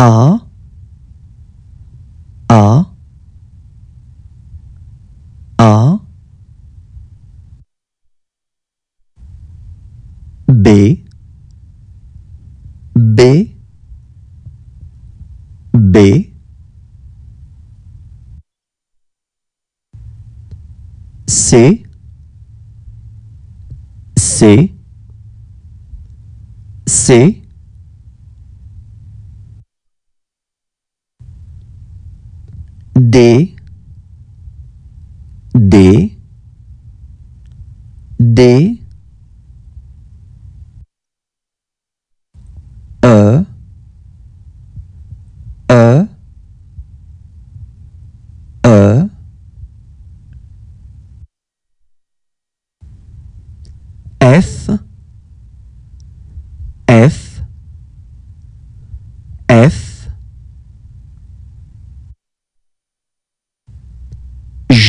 A B B B C C C D D D F F F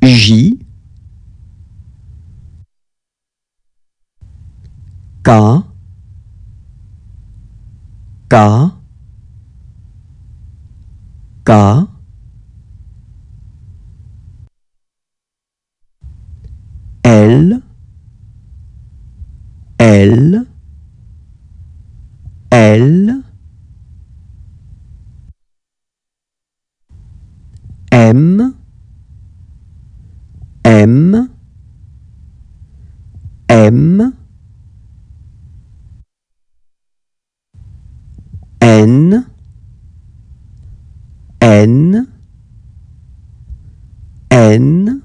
J J J K K K L L L M M M N N N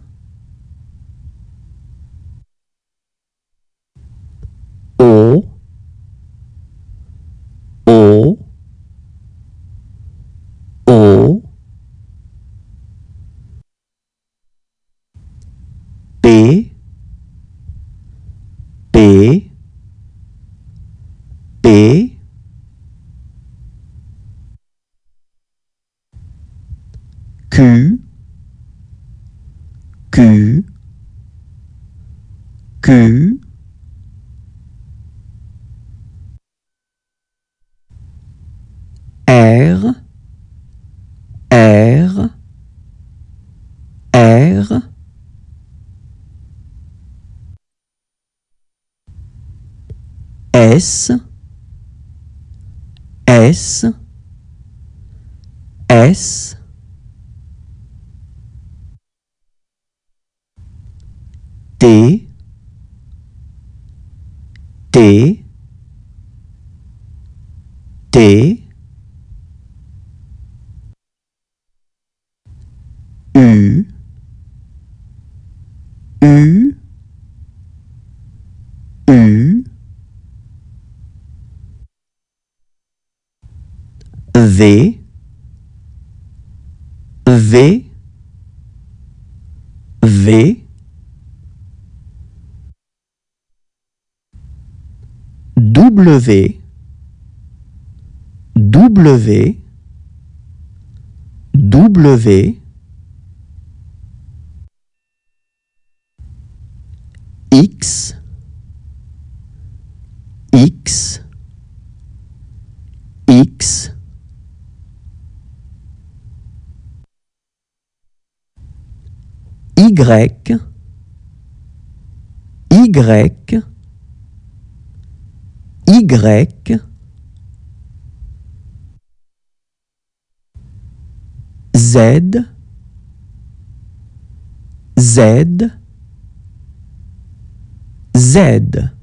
P P P Q Q Q R R R S S S T T T U U U V V V W W W X X X Y Y Y Z Z Z